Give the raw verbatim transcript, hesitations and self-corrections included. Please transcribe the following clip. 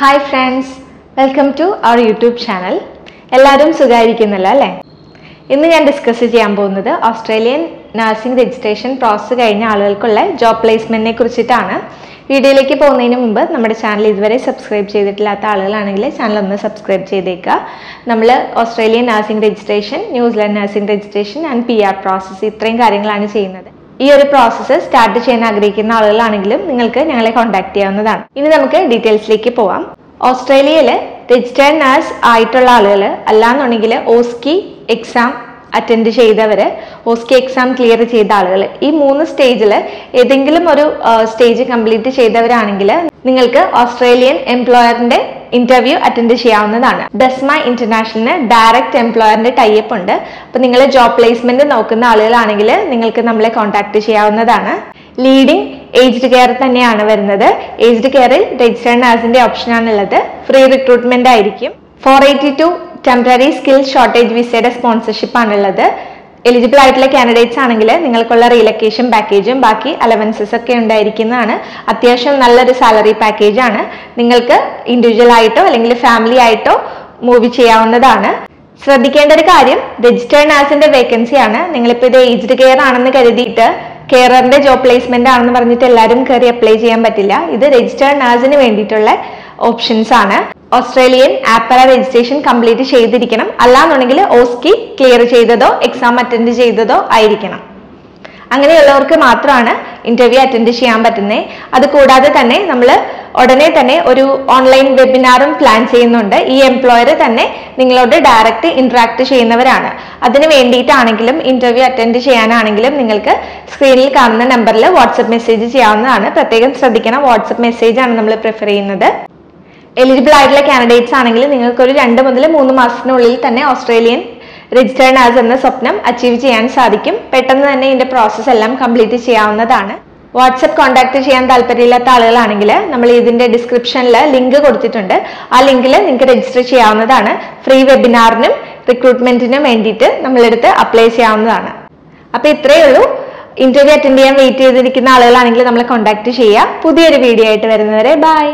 Hi friends, welcome to our YouTube channel. എല്ലാരും സുഖായിരിക്കുന്നല്ലോ അല്ലേ? ഇന്ന് ഞാൻ ഡിസ്കസ് ചെയ്യാൻ പോകുന്നത് ഓസ്ട്രേലിയൻ നഴ്സിംഗ് രജിസ്ട്രേഷൻ പ്രോസസ്സ് കഴിഞ്ഞ ആളുകൾക്കുള്ള ജോബ് പ്ലേസ്മെന്റിനെ കുറിച്ചിട്ടാണ്. വീഡിയോയിലേക്ക് പോകുന്നതിന് മുമ്പ് നമ്മുടെ ചാനൽ ഇതുവരെ സബ്സ്ക്രൈബ് ചെയ്തിട്ടില്ലാത്ത ആളുകളാണെങ്കിൽ ചാനൽ ഒന്ന് സബ്സ്ക്രൈബ് ചെയ്തേക്കുക. നമ്മൾ Australian nursing registration, New Zealand nursing registration and P R process ഇത്രയും കാര്യങ്ങളാണ് ചെയ്യുന്നത്. ഈ ഒരു പ്രോസസ്സ് സ്റ്റാർട്ട് ചെയ്യാൻ ആഗ്രഹിക്കുന്ന ആളുകളാണെങ്കിലും നിങ്ങൾക്ക് ഞങ്ങളെ കോൺടാക്ട് ചെയ്യാവുന്നതാണ്. ഇനി നമുക്ക് ഡീറ്റെയിൽസിലേക്ക് പോവാം. ഓസ്ട്രേലിയയിൽ രജിസ്റ്റേർഡ് നേഴ്സ് ആയിട്ടുള്ള ആളുകൾ അല്ലാന്നുണ്ടെങ്കിൽ ഓസ്കി എക്സാം അറ്റൻഡ് ചെയ്തവർ, ഓസ്കി എക്സാം ക്ലിയർ ചെയ്ത ആളുകൾ, ഈ മൂന്ന് സ്റ്റേജിൽ ഏതെങ്കിലും ഒരു സ്റ്റേജ് കംപ്ലീറ്റ് ചെയ്തവരാണെങ്കിൽ നിങ്ങൾക്ക് ഓസ്ട്രേലിയൻ എംപ്ലോയറിൻ്റെ ഇന്റർവ്യൂ അറ്റൻഡ് ചെയ്യാവുന്നതാണ്. ഡെസ്മ ഇന്റർനാഷണലിന് ഡയറക്റ്റ് എംപ്ലോയറിന്റെ ടൈപ്പ് ഉണ്ട്. അപ്പോൾ നിങ്ങൾ ജോബ് പ്ലേസ്മെന്റ് നോക്കുന്ന ആളുകളാണെങ്കിൽ നിങ്ങൾക്ക് നമ്മളെ കോൺടാക്ട് ചെയ്യാവുന്നതാണ്. ലീഡിംഗ് ഏജ്ഡ് കെയർ തന്നെയാണ് വരുന്നത്. ഏജ്ഡ് കെയറിൽ രജിസ്റ്റേർഡ് നഴ്സിന്റെ ഓപ്ഷനാണുള്ളത്. ഫ്രീ റിക്രൂട്ട്മെന്റ് ആയിരിക്കും. Four eighty two temporary skill shortage വിസയുടെ സ്പോൺസർഷിപ്പ് ആണുള്ളത്. എലിജിബിൾ ആയിട്ടുള്ള കാൻഡിഡേറ്റ്സ് ആണെങ്കിൽ നിങ്ങൾക്കുള്ള റീലൊക്കേഷൻ പാക്കേജും ബാക്കി അലവൻസസ് ഒക്കെ ഉണ്ടായിരിക്കുന്നതാണ്. അത്യാവശ്യം നല്ലൊരു സാലറി പാക്കേജാണ്. നിങ്ങൾക്ക് ഇൻഡിവിജ്വൽ ആയിട്ടോ അല്ലെങ്കിൽ ഫാമിലി ആയിട്ടോ മൂവ് ചെയ്യാവുന്നതാണ്. ശ്രദ്ധിക്കേണ്ട ഒരു കാര്യം രജിസ്റ്റേർഡ് നഴ്സിന്റെ വേക്കൻസിയാണ്. നിങ്ങളിപ്പോൾ ഇത് ഏജ്ഡ് കെയർ ആണെന്ന് കരുതിയിട്ട് കെയറിന്റെ ജോബ് പ്ലേസ്മെന്റ് ആണെന്ന് പറഞ്ഞിട്ട് എല്ലാവരും കയറി അപ്ലൈ ചെയ്യാൻ പറ്റില്ല. ഇത് രജിസ്റ്റേർഡ് നഴ്സിന് വേണ്ടിയിട്ടുള്ള ഓപ്ഷൻസ് ആണ്. ഓസ്ട്രേലിയൻ ആപ്പറ രജിസ്ട്രേഷൻ കംപ്ലീറ്റ് ചെയ്തിരിക്കണം, അല്ലാന്നുണ്ടെങ്കിൽ ഓസ്കി ക്ലിയർ ചെയ്തതോ എക്സാം അറ്റൻഡ് ചെയ്തതോ ആയിരിക്കണം. അങ്ങനെയുള്ളവർക്ക് മാത്രമാണ് ഇന്റർവ്യൂ അറ്റൻഡ് ചെയ്യാൻ പറ്റുന്നത്. അതുകൂടാതെ തന്നെ നമ്മൾ ഉടനെ തന്നെ ഒരു ഓൺലൈൻ വെബിനാറും പ്ലാൻ ചെയ്യുന്നുണ്ട്. ഈ എംപ്ലോയർ തന്നെ നിങ്ങളോട് ഡയറക്റ്റ് ഇന്ററാക്ട് ചെയ്യുന്നവരാണ്. അതിന് വേണ്ടിയിട്ടാണെങ്കിലും ഇന്റർവ്യൂ അറ്റൻഡ് ചെയ്യാനാണെങ്കിലും നിങ്ങൾക്ക് സ്ക്രീനിൽ കാണുന്ന നമ്പറിൽ വാട്സപ്പ് മെസ്സേജ് ചെയ്യാവുന്നതാണ്. പ്രത്യേകം ശ്രദ്ധിക്കണം, വാട്സപ്പ് മെസ്സേജാണ് നമ്മൾ പ്രിഫർ ചെയ്യുന്നത്. എലിജിബിൾ ആയിട്ടുള്ള കാൻഡിഡേറ്റ്സ് ആണെങ്കിൽ നിങ്ങൾക്കൊരു രണ്ട് മുതൽ മൂന്ന് മാസത്തിനുള്ളിൽ തന്നെ ഓസ്ട്രേലിയൻ രജിസ്റ്റേർഡ് നഴ്സ് എന്ന സ്വപ്നം അച്ചീവ് ചെയ്യാൻ സാധിക്കും. പെട്ടെന്ന് തന്നെ ഇതിന്റെ പ്രോസസ്സ് എല്ലാം കംപ്ലീറ്റ് ചെയ്യാവുന്നതാണ്. വാട്സപ്പ് കോൺടാക്ട് ചെയ്യാൻ താല്പര്യമില്ലാത്ത ആളുകളാണെങ്കിൽ നമ്മൾ ഇതിന്റെ ഡിസ്ക്രിപ്ഷനിൽ ലിങ്ക് കൊടുത്തിട്ടുണ്ട്. ആ ലിങ്കിൽ നിങ്ങൾക്ക് രജിസ്റ്റർ ചെയ്യാവുന്നതാണ്. ഫ്രീ വെബിനാറിനും റിക്രൂട്ട്മെന്റിനും വേണ്ടിയിട്ട് നമ്മളെടുത്ത് അപ്ലൈ ചെയ്യാവുന്നതാണ്. അപ്പോൾ ഇത്രയേ ഉള്ളൂ. ഇന്റർവ്യൂ അറ്റൻഡ് ചെയ്യാൻ വെയിറ്റ് ചെയ്തിരിക്കുന്ന ആളുകളാണെങ്കിൽ നമ്മളെ കോൺടാക്ട് ചെയ്യുക. പുതിയൊരു വീഡിയോ ആയിട്ട് വരുന്നവരെ ബൈ.